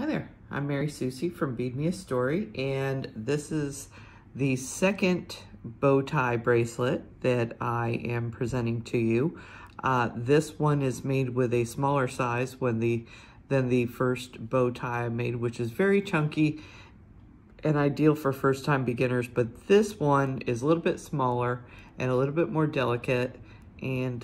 Hi there, I'm Mary Susie from Bead Me A Story, and this is the second bow tie bracelet that I am presenting to you. This one is made with a smaller size than the first bow tie I made, which is very chunky and ideal for first time beginners, but this one is a little bit smaller and a little bit more delicate. And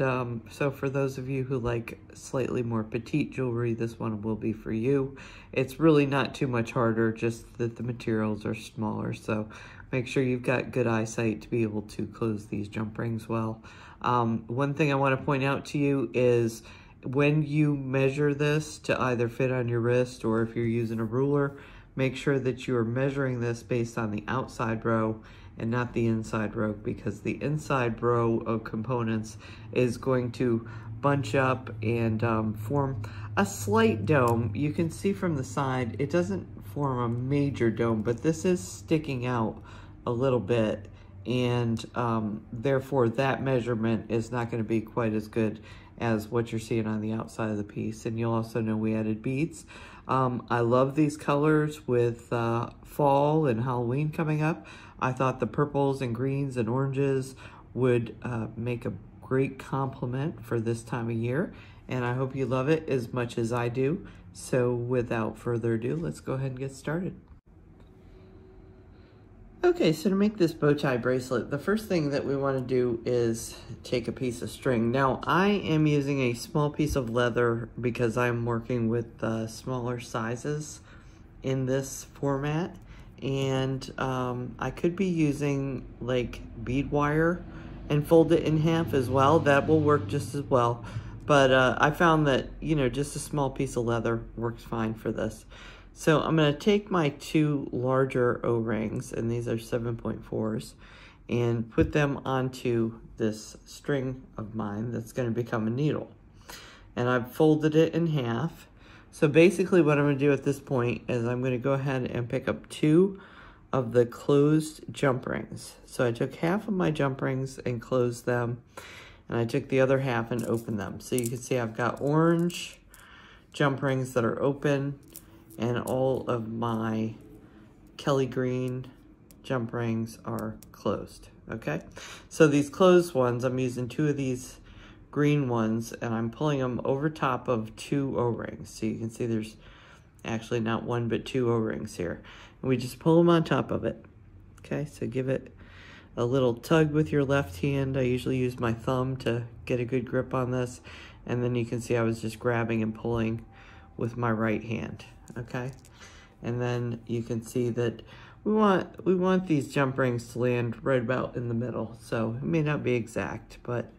so for those of you who like slightly more petite jewelry, this one will be for you. It's really not too much harder, just that the materials are smaller. So make sure you've got good eyesight to be able to close these jump rings well. One thing I want to point out to you is when you measure this to either fit on your wrist or if you're using a ruler, make sure that you are measuring this based on the outside row and not the inside row, because the inside row of components is going to bunch up and form a slight dome. You can see from the side, it doesn't form a major dome, but this is sticking out a little bit. And therefore that measurement is not going to be quite as good as what you're seeing on the outside of the piece. And you'll also know we added beads. I love these colors with fall and Halloween coming up. I thought the purples and greens and oranges would make a great complement for this time of year. And I hope you love it as much as I do. So without further ado, let's go ahead and get started. Okay, so to make this bow tie bracelet, the first thing that we want to do is take a piece of string. Now, I am using a small piece of leather because I'm working with smaller sizes in this format. And I could be using like bead wire and fold it in half as well. That will work just as well. But I found that, you know, just a small piece of leather works fine for this. So I'm going to take my two larger O-rings, and these are 7.4s, and put them onto this string of mine that's going to become a needle. And I've folded it in half. So basically what I'm going to do at this point is I'm going to go ahead and pick up two of the closed jump rings. So I took half of my jump rings and closed them, and I took the other half and opened them. So you can see I've got orange jump rings that are open, and all of my Kelly green jump rings are closed, okay? So these closed ones, I'm using two of these green ones and I'm pulling them over top of two O-rings. So you can see there's actually not one, but two O-rings here. And we just pull them on top of it, okay? So give it a little tug with your left hand. I usually use my thumb to get a good grip on this. And then you can see I was just grabbing and pulling with my right hand, okay? And then you can see that we want these jump rings to land right about in the middle. So it may not be exact, but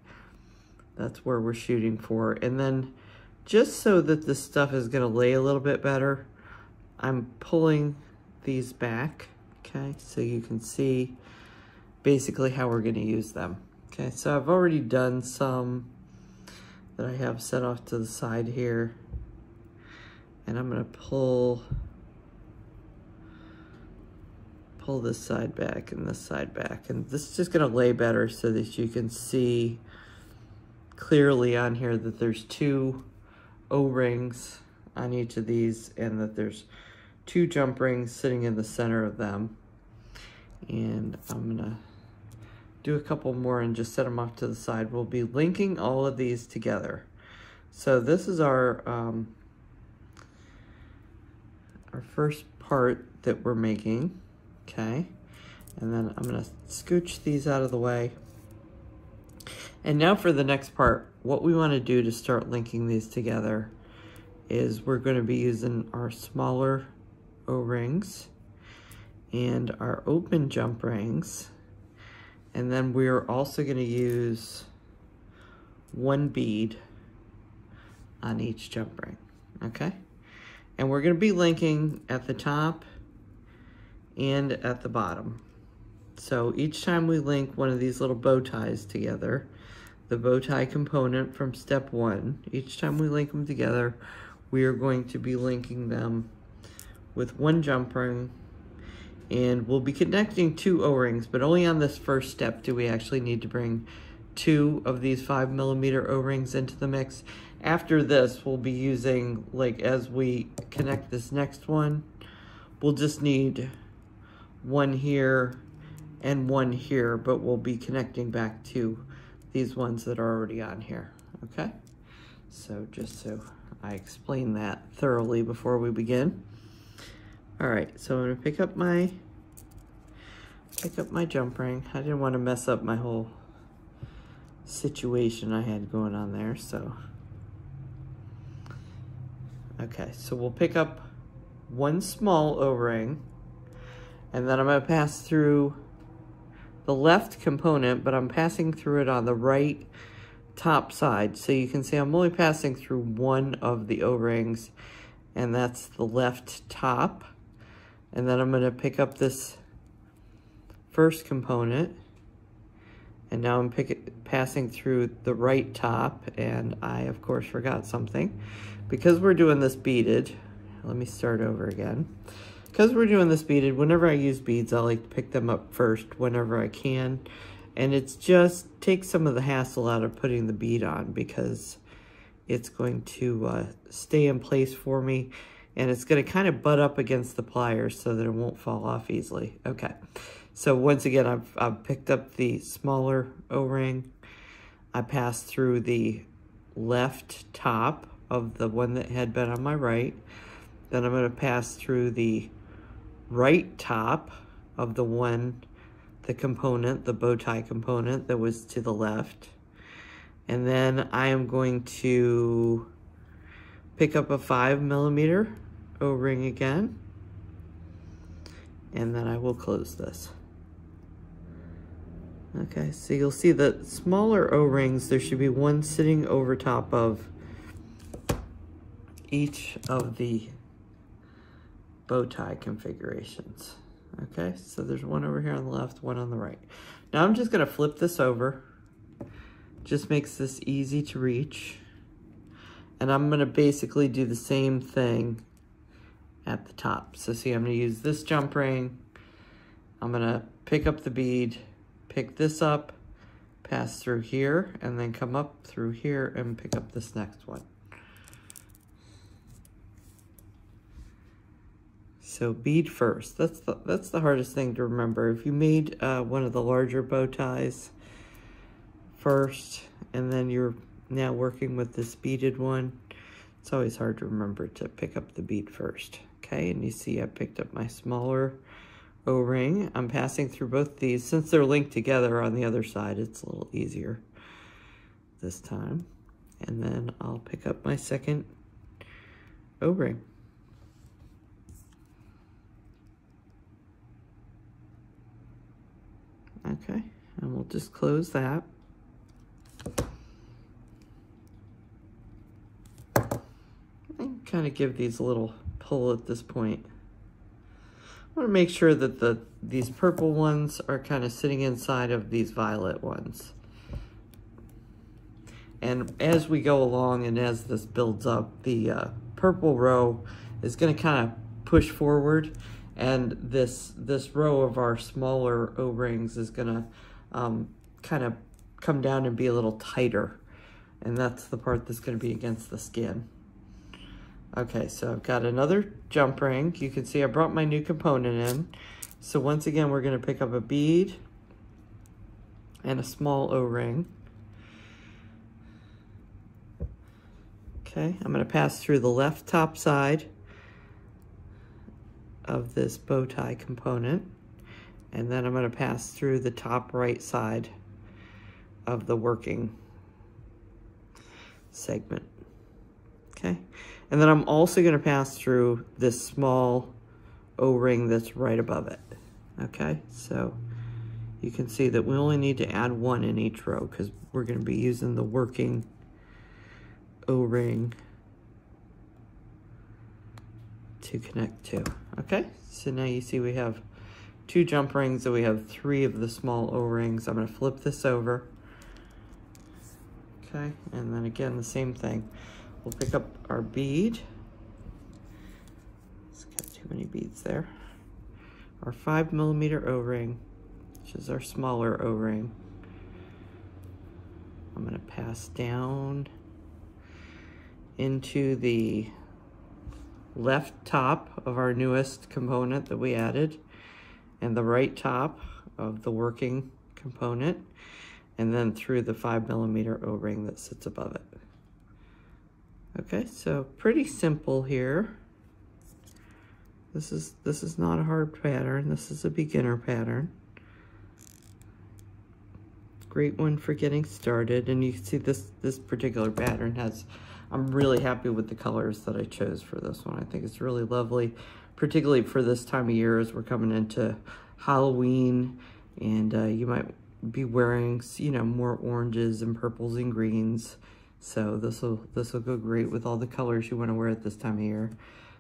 that's where we're shooting for. And then just so that this stuff is gonna lay a little bit better, I'm pulling these back, okay? So you can see basically how we're gonna use them. Okay, so I've already done some that I have set off to the side here. And I'm gonna pull this side back and this side back. And this is just gonna lay better so that you can see clearly on here that there's two O-rings on each of these and that there's two jump rings sitting in the center of them. And I'm gonna do a couple more and just set them off to the side. We'll be linking all of these together. So this is our first part that we're making, okay? And then I'm gonna scooch these out of the way. And now for the next part, what we wanna do to start linking these together is we're gonna be using our smaller O-rings and our open jump rings. And then we're also gonna use one bead on each jump ring, okay? And we're gonna be linking at the top and at the bottom. So each time we link one of these little bow ties together, the bow tie component from step one, each time we link them together, we are going to be linking them with one jump ring, and we'll be connecting two O-rings, but only on this first step do we actually need to bring 2 of these 5mm O-rings into the mix. After this, we'll be using, like, as we connect this next one, we'll just need one here and one here, but we'll be connecting back to these ones that are already on here, okay? So just so I explain that thoroughly before we begin. All right, so I'm gonna pick up my jump ring. I didn't want to mess up my whole situation I had going on there, so. Okay, so we'll pick up one small O-ring, and then I'm gonna pass through the left component, but I'm passing through it on the right top side. So you can see I'm only passing through one of the O-rings, and that's the left top. And then I'm gonna pick up this first component, and now I'm passing through the right top, and I of course forgot something. Because we're doing this beaded, let me start over again. Because we're doing this beaded, whenever I use beads, I like to pick them up first whenever I can. And it's just takes some of the hassle out of putting the bead on, because it's going to stay in place for me, and it's gonna kind of butt up against the pliers so that it won't fall off easily. Okay, so once again, I've picked up the smaller O-ring. I passed through the left top of the one that had been on my right. Then I'm gonna pass through the right top of the one, the component, the bow tie component that was to the left. And then I am going to pick up a 5mm O-ring again. And then I will close this. Okay, so you'll see the smaller O-rings, there should be one sitting over top of each of the bow tie configurations. Okay, so there's one over here on the left, one on the right. Now I'm just gonna flip this over. Just makes this easy to reach. And I'm gonna basically do the same thing at the top. So see, I'm gonna use this jump ring. I'm gonna pick up the bead, pick this up, pass through here, and then come up through here and pick up this next one. So bead first, that's the hardest thing to remember. If you made one of the larger bow ties first, and then you're now working with this beaded one, it's always hard to remember to pick up the bead first. Okay, and you see I picked up my smaller O-ring. I'm passing through both these. Since they're linked together on the other side, it's a little easier this time. And then I'll pick up my second O-ring. Okay, and we'll just close that. And kind of give these a little pull at this point. I want to make sure that these purple ones are kind of sitting inside of these violet ones. And as we go along and as this builds up, the purple row is going to kind of push forward. And this row of our smaller O-rings is gonna kind of come down and be a little tighter. And that's the part that's gonna be against the skin. Okay, so I've got another jump ring. You can see I brought my new component in. So once again, we're gonna pick up a bead and a small O-ring. Okay, I'm gonna pass through the left top side of this bow tie component, and then I'm going to pass through the top right side of the working segment. Okay, and then I'm also going to pass through this small O-ring that's right above it. Okay, so you can see that we only need to add one in each row because we're going to be using the working O-ring to connect to. Okay, so now you see we have two jump rings and we have three of the small O-rings. I'm gonna flip this over. Okay, and then again, the same thing. We'll pick up our bead. It's got too many beads there. Our 5mm O-ring, which is our smaller O-ring. I'm going to pass down into the left top of our newest component that we added and the right top of the working component, and then through the 5mm O-ring that sits above it. Okay, so pretty simple here. This is not a hard pattern. This is a beginner pattern. Great one for getting started. And you can see this particular pattern has, I'm really happy with the colors that I chose for this one. I think it's really lovely, particularly for this time of year as we're coming into Halloween, and you might be wearing, you know, more oranges and purples and greens. So this will go great with all the colors you want to wear at this time of year.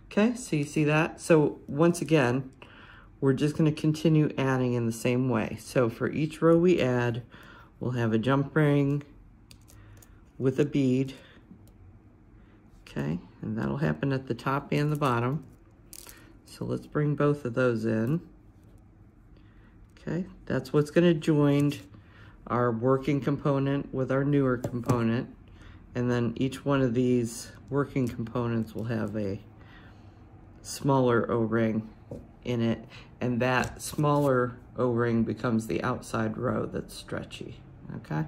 Okay, so you see that? So once again, we're just going to continue adding in the same way. So for each row we add, we'll have a jump ring with a bead. Okay, and that'll happen at the top and the bottom. So let's bring both of those in. Okay, that's what's going to join our working component with our newer component. And then each one of these working components will have a smaller O-ring in it, and that smaller O-ring becomes the outside row that's stretchy. Okay,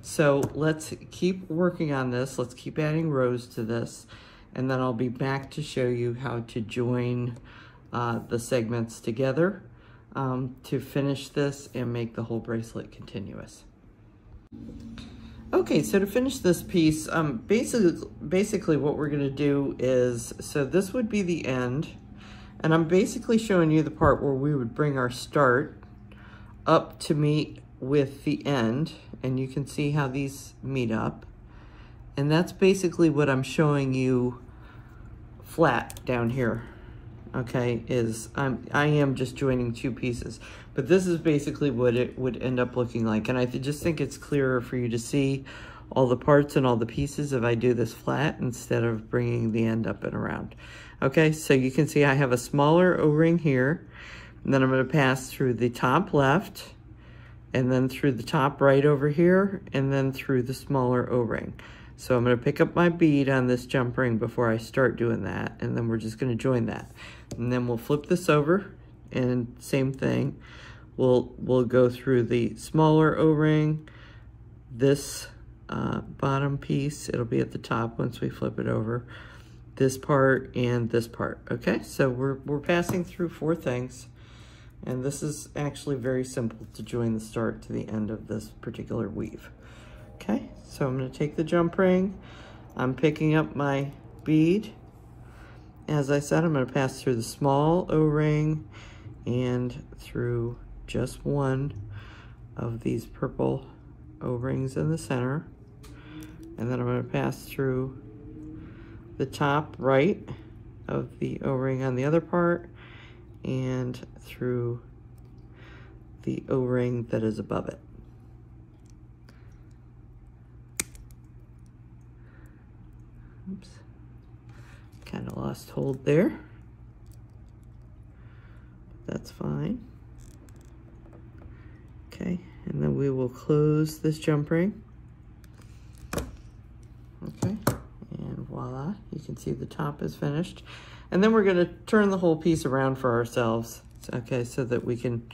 so let's keep working on this. Let's keep adding rows to this, and then I'll be back to show you how to join the segments together to finish this and make the whole bracelet continuous. Okay, so to finish this piece, basically what we're gonna do is, so this would be the end, and I'm basically showing you the part where we would bring our start up to meet with the end, and you can see how these meet up. And that's basically what I'm showing you flat down here, okay, is I am just joining two pieces. But this is basically what it would end up looking like. And I just think it's clearer for you to see all the parts and all the pieces if I do this flat instead of bringing the end up and around. Okay, so you can see I have a smaller O-ring here. And then I'm going to pass through the top left, and then through the top right over here, and then through the smaller O-ring. So I'm going to pick up my bead on this jump ring before I start doing that. And then we're just going to join that. And then we'll flip this over. And same thing, we'll go through the smaller O-ring, this bottom piece, it'll be at the top once we flip it over, this part and this part. Okay, so we're passing through four things, and this is actually very simple to join the start to the end of this particular weave. Okay, so I'm gonna take the jump ring, I'm picking up my bead. As I said, I'm gonna pass through the small O-ring and through just one of these purple O-rings in the center. And then I'm going to pass through the top right of the O-ring on the other part and through the O-ring that is above it. Oops, kind of lost hold there. That's fine. Okay, and then we will close this jump ring. Okay, and voila, you can see the top is finished. And then we're gonna turn the whole piece around for ourselves, okay, so that we can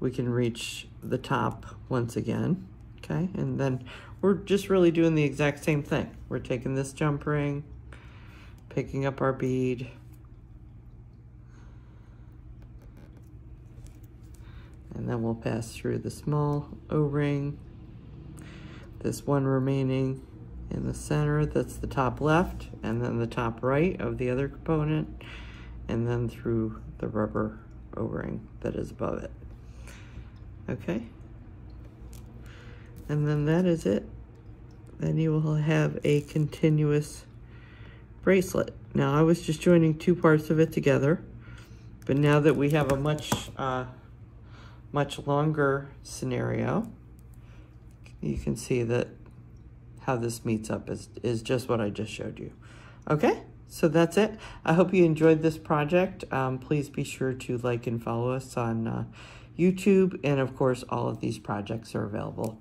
reach the top once again, okay? And then we're just really doing the exact same thing. We're taking this jump ring, picking up our bead, and then we'll pass through the small O-ring, this one remaining in the center, that's the top left, and then the top right of the other component, and then through the rubber O-ring that is above it. Okay, and then that is it. Then you will have a continuous bracelet. Now I was just joining two parts of it together, but now that we have a much longer scenario, you can see that how this meets up is just what I just showed you. Okay, so that's it. I hope you enjoyed this project. Please be sure to like and follow us on YouTube, and of course all of these projects are available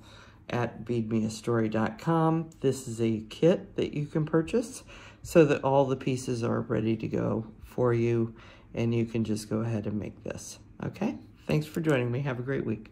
at beadmeastory.com. This is a kit that you can purchase so that all the pieces are ready to go for you, and you can just go ahead and make this. Okay? Thanks for joining me. Have a great week.